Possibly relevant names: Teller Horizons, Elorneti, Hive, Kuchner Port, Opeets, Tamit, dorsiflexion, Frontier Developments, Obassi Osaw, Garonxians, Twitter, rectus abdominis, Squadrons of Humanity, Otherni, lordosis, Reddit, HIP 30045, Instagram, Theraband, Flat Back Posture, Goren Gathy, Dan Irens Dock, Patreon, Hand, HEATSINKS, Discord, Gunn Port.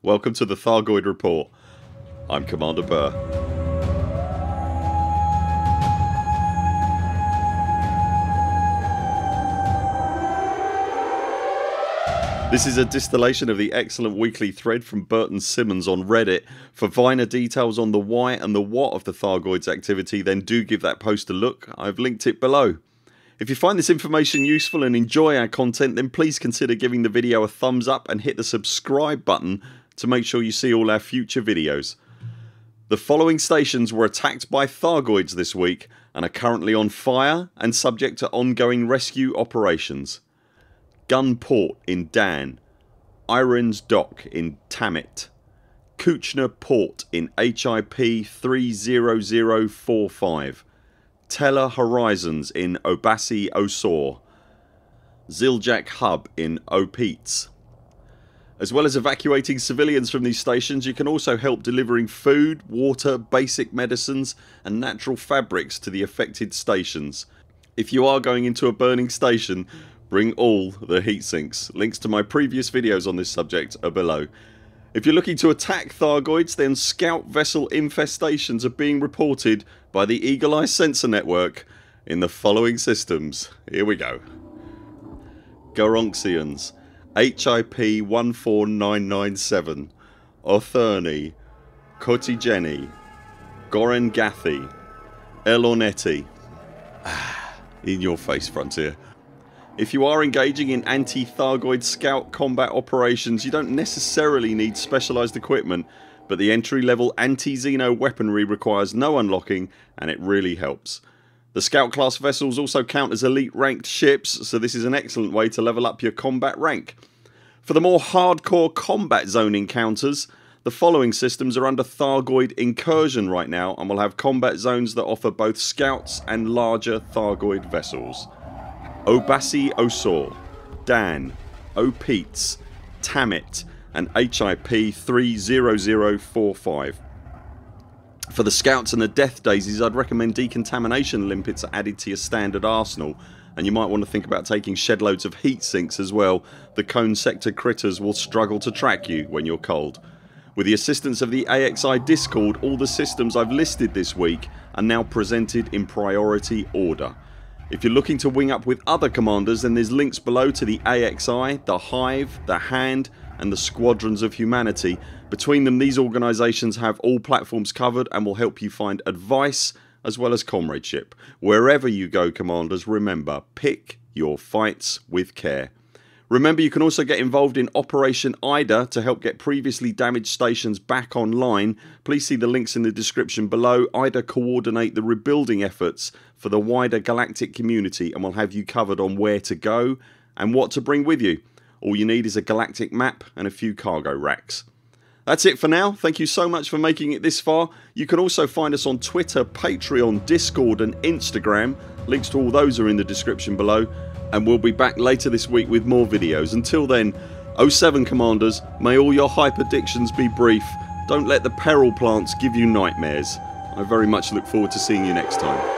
Welcome to the Thargoid Report. I'm Commander Burr. This is a distillation of the excellent weekly thread from Burton Simmons on Reddit. For finer details on the why and the what of the Thargoid's activity, then do give that post a look. I've linked it below. If you find this information useful and enjoy our content, then please consider giving the video a thumbs up and hit the subscribe button to make sure you see all our future videos. The following stations were attacked by Thargoids this week and are currently on fire and subject to ongoing rescue operations. Gunn Port in Dan, Irens Dock in Tamit, Kuchner Port in HIP 30045, Teller Horizons in Obassi Osaw, Ziljak Hub in Opeets. As well as evacuating civilians from these stations, you can also help delivering food, water, basic medicines and natural fabrics to the affected stations. If you are going into a burning station, bring all the heatsinks. Links to my previous videos on this subject are below. If you're looking to attack Thargoids, then scout vessel infestations are being reported by the Eagle Eye sensor network in the following systems. Here we go. Garonxians, HIP 14997, Otherni, Goren Gathy, Elorneti. In your face, Frontier. If you are engaging in anti-Thargoid scout combat operations, you don't necessarily need specialised equipment, but the entry level anti-Xeno weaponry requires no unlocking and it really helps. The scout class vessels also count as elite ranked ships, so this is an excellent way to level up your combat rank. For the more hardcore combat zone encounters, the following systems are under Thargoid incursion right now and will have combat zones that offer both scouts and larger Thargoid vessels. Obassi Osaw, Dan, Opeets, Tamit and HIP 30045. For the scouts and the death daisies, I'd recommend decontamination limpets are added to your standard arsenal, and you might want to think about taking shed loads of heat sinks as well. The cone sector critters will struggle to track you when you're cold. With the assistance of the AXI Discord, all the systems I've listed this week are now presented in priority order. If you're looking to wing up with other commanders, then there's links below to the AXI, the Hive, the Hand and the Squadrons of Humanity. Between them, these organisations have all platforms covered and will help you find advice as well as comradeship. Wherever you go, commanders, remember, pick your fights with care. Remember, you can also get involved in Operation IDA to help get previously damaged stations back online. Please see the links in the description below. IDA coordinate the rebuilding efforts for the wider galactic community and will have you covered on where to go and what to bring with you. All you need is a galactic map and a few cargo racks. That's it for now. Thank you so much for making it this far. You can also find us on Twitter, Patreon, Discord and Instagram. Links to all those are in the description below. And we'll be back later this week with more videos. Until then, 07 Commanders, may all your hype addictions be brief. Don't let the peril plants give you nightmares. I very much look forward to seeing you next time.